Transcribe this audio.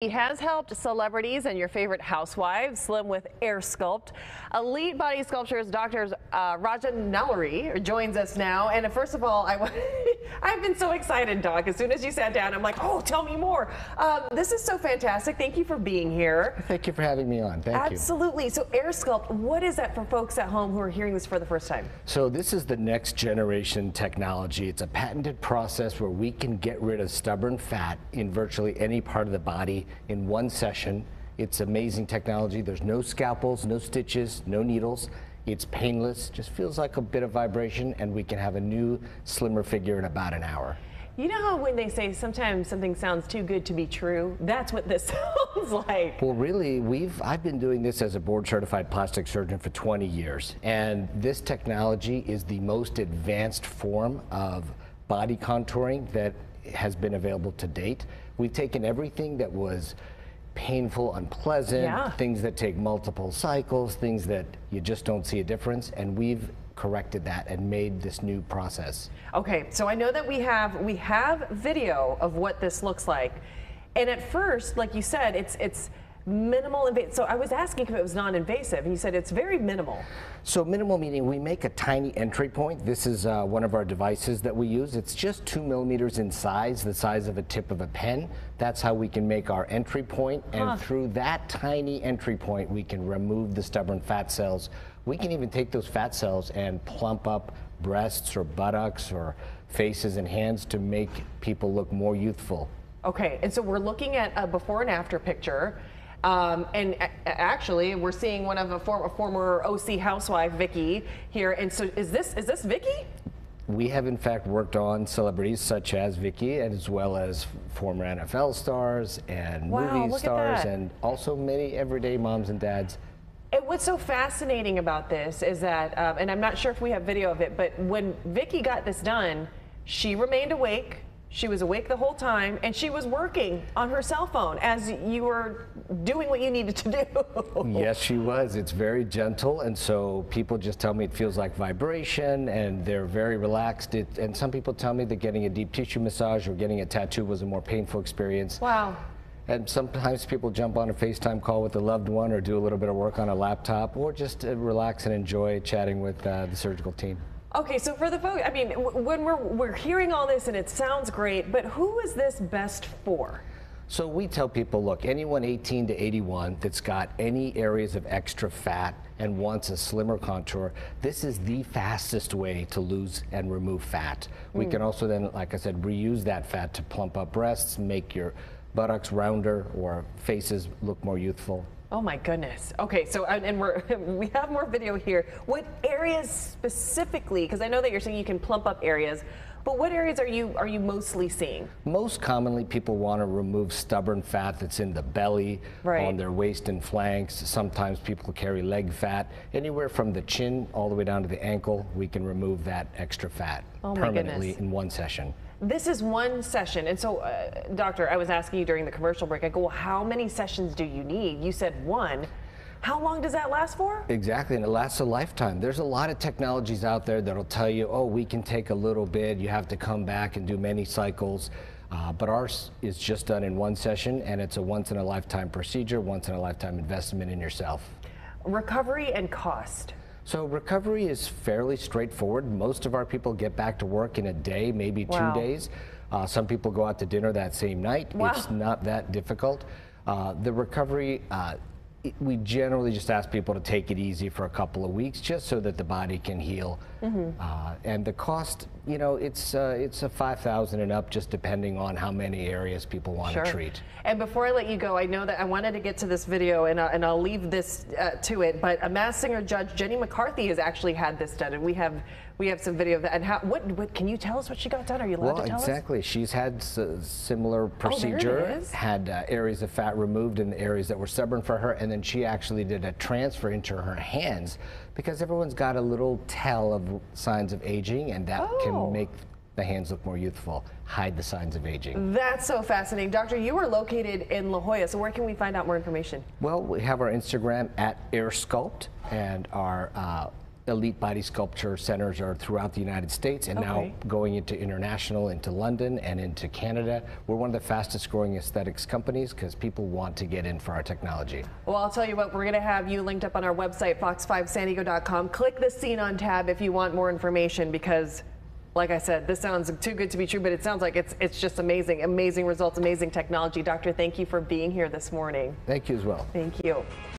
He has helped celebrities and your favorite housewives slim with AirSculpt. Elite Body Sculptures Dr. Raja Nalluri joins us now. And first of all, I've been so excited, Doc. As soon as you sat down, I'm like, oh, tell me more. This is so fantastic. Thank you for being here. Thank you for having me on. Thank you. Absolutely. So AirSculpt, what is that for folks at home who are hearing this for the first time? So this is the next generation technology. It's a patented process where we can get rid of stubborn fat in virtually any part of the body in one session. It's amazing technology. There's no scalpels, no stitches, no needles. It's painless, just feels like a bit of vibration, and we can have a new, slimmer figure in about an hour. You know how when they say sometimes something sounds too good to be true? That's what this sounds like. Well, really, I've been doing this as a board-certified plastic surgeon for 20 years, and this technology is the most advanced form of body contouring that has been available to date. We've taken everything that was painful, unpleasant, things that take multiple cycles, things that you just don't see a difference, and we've corrected that and made this new process. Okay, so I know that we have video of what this looks like, and at first, like you said, it's minimal invasive. So I was asking if it was non-invasive, and you said it's very minimal. So minimal meaning we make a tiny entry point. This is one of our devices that we use. It's just 2 millimeters in size, the size of a tip of a pen. That's how we can make our entry point, and through that tiny entry point, we can remove the stubborn fat cells. We can even take those fat cells and plump up breasts or buttocks or faces and hands to make people look more youthful. Okay, and so we're looking at a before and after picture. And actually, we're seeing one of a former OC housewife, Vicky, here. And so, is this Vicky? We have in fact worked on celebrities such as Vicky, as well as former NFL stars and movie stars, and also many everyday moms and dads. And what's so fascinating about this is that, and I'm not sure if we have video of it, but when Vicky got this done, she remained awake. She was awake the whole time, and she was working on her cell phone as you were doing what you needed to do. Yes, she was. It's very gentle, and so people just tell me it feels like vibration, and they're very relaxed. And some people tell me that getting a deep tissue massage or getting a tattoo was a more painful experience. Wow. And sometimes people jump on a FaceTime call with a loved one or do a little bit of work on a laptop or just relax and enjoy chatting with the surgical team. Okay, so for the folks, I mean, when we're hearing all this and it sounds great, but who is this best for? So we tell people, look, anyone 18 to 81 that's got any areas of extra fat and wants a slimmer contour, this is the fastest way to lose and remove fat. We can also then, like I said, reuse that fat to plump up breasts, make your buttocks rounder or faces look more youthful. Oh my goodness. Okay, so and we have more video here. What areas specifically, because I know that you're saying you can plump up areas, but what areas are you mostly seeing? Most commonly people want to remove stubborn fat that's in the belly, on their waist and flanks. Sometimes people carry leg fat. Anywhere from the chin all the way down to the ankle, we can remove that extra fat permanently in one session. This is one session, and so, Doctor, I was asking you during the commercial break, I go, well, how many sessions do you need? You said one. How long does that last for? Exactly, and it lasts a lifetime. There's a lot of technologies out there that'll tell you, oh, we can take a little bit, you have to come back and do many cycles, but ours is just done in one session, and it's a once-in-a-lifetime procedure, once-in-a-lifetime investment in yourself. Recovery and cost. So recovery is fairly straightforward. Most of our people get back to work in a day, maybe 2 days. Some people go out to dinner that same night. It's not that difficult. The recovery, we generally just ask people to take it easy for a couple of weeks just so that the body can heal. And the cost, you know, it's a $5,000 and up, just depending on how many areas people want to treat. And before I let you go, I know that I wanted to get to this video, and I'll leave this to it, but a Mass Singer judge, Jenny McCarthy, has actually had this done, and we have some video of that. And how, what can you tell us what she got done? Are you allowed to tell us? She's had a similar procedure, had areas of fat removed in the areas that were stubborn for her, and then she actually did a transfer into her hands because everyone's got a little tell of signs of aging, and that can make the hands look more youthful, hide the signs of aging. That's so fascinating. Doctor, you are located in La Jolla, so where can we find out more information? Well, we have our Instagram at AirSculpt and our Elite Body Sculpture centers are throughout the United States, and now going into international, into London and into Canada. We're one of the fastest growing aesthetics companies because people want to get in for our technology. Well, I'll tell you what, we're going to have you linked up on our website, fox5sandiego.com. Click the Seen On tab if you want more information, because like I said, this sounds too good to be true, but it sounds like it's just amazing. Amazing results, amazing technology. Doctor, thank you for being here this morning. Thank you as well. Thank you.